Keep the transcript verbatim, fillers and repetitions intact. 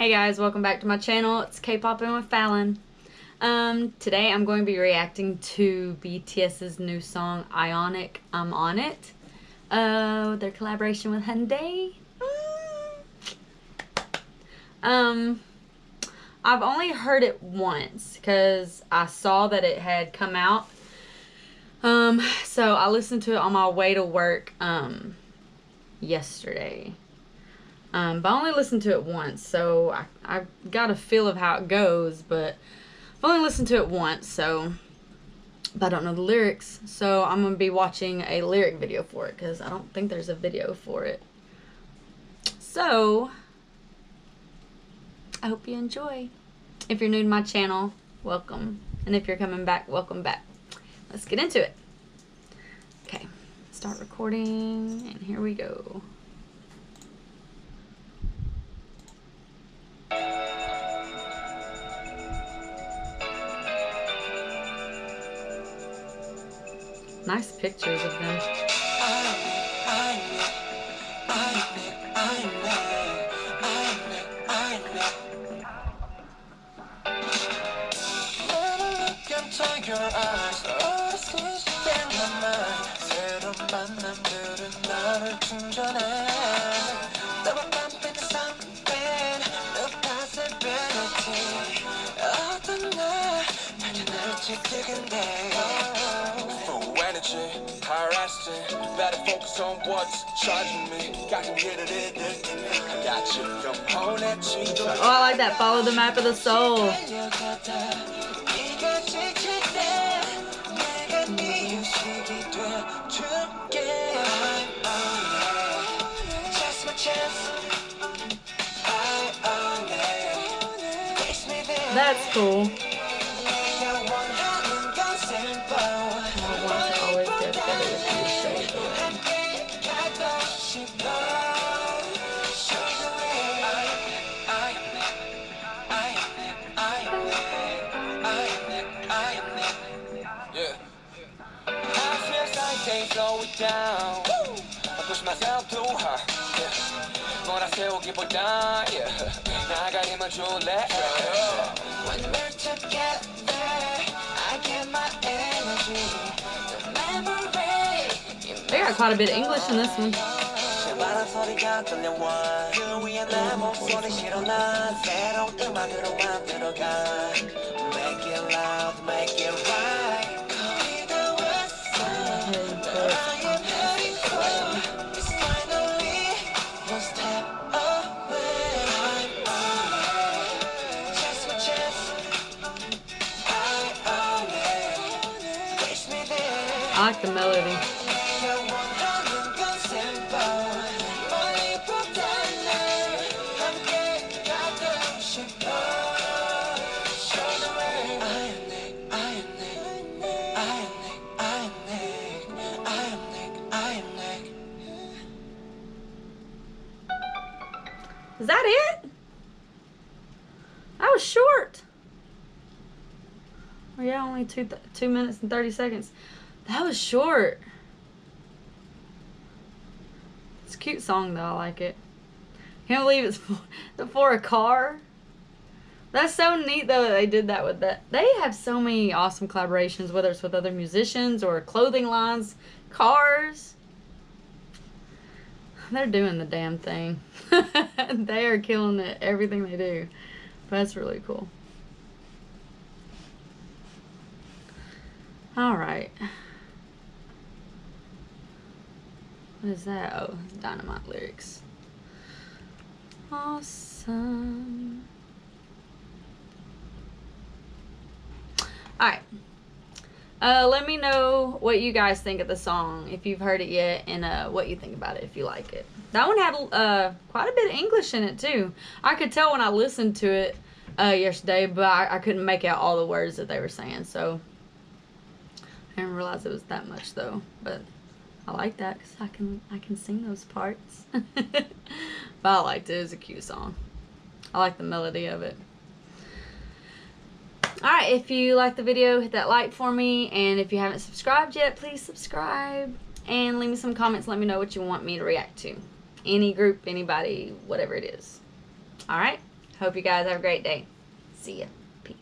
Hey guys, welcome back to my channel. It's K-Poppin with Fallon. Um, today I'm going to be reacting to B T S's new song, Ioniq, I'm On It. Uh, their collaboration with Hyundai. Mm. Um, I've only heard it once because I saw that it had come out. Um, so I listened to it on my way to work um, yesterday. Um, but I only listened to it once, so I, I got a feel of how it goes, but I've only listened to it once, so but I don't know the lyrics, so I'm going to be watching a lyric video for it, because I don't think there's a video for it. So, I hope you enjoy. If you're new to my channel, welcome. And if you're coming back, welcome back. Let's get into it. Okay, start recording, and here we go. Nice pictures of them. Better focus on what's charging me. Got to get it in. Got you. Come on at you. Oh, I like that. Follow the map of the soul. That's cool. Down. I push myself too hard. When I say we'll get put down, yeah. Now I got him a jewel left. When we're together, I get my energy. The memory. They got quite a bit of English in this one. Make it loud, make it right. I like the melody. Is that it? That was short. Oh yeah, only two th two minutes and thirty seconds. That was short. It's a cute song though, I like it. Can't believe it's for, for a car. That's so neat though that they did that with that. They have so many awesome collaborations, whether it's with other musicians or clothing lines, cars. They're doing the damn thing. They are killing it, everything they do. But that's really cool. All right. What is that? Oh, Dynamite lyrics. Awesome. Alright. Uh, let me know what you guys think of the song, if you've heard it yet, and uh, what you think about it, if you like it. That one had uh, quite a bit of English in it, too. I could tell when I listened to it uh, yesterday, but I, I couldn't make out all the words that they were saying, so I didn't realize it was that much, though, but I like that because I can I can sing those parts. But I liked it. It was a cute song. I like the melody of it. Alright, if you like the video, hit that like for me. And if you haven't subscribed yet, please subscribe. And leave me some comments. Let me know what you want me to react to. Any group, anybody, whatever it is. Alright, Hope you guys have a great day. See ya. Peace.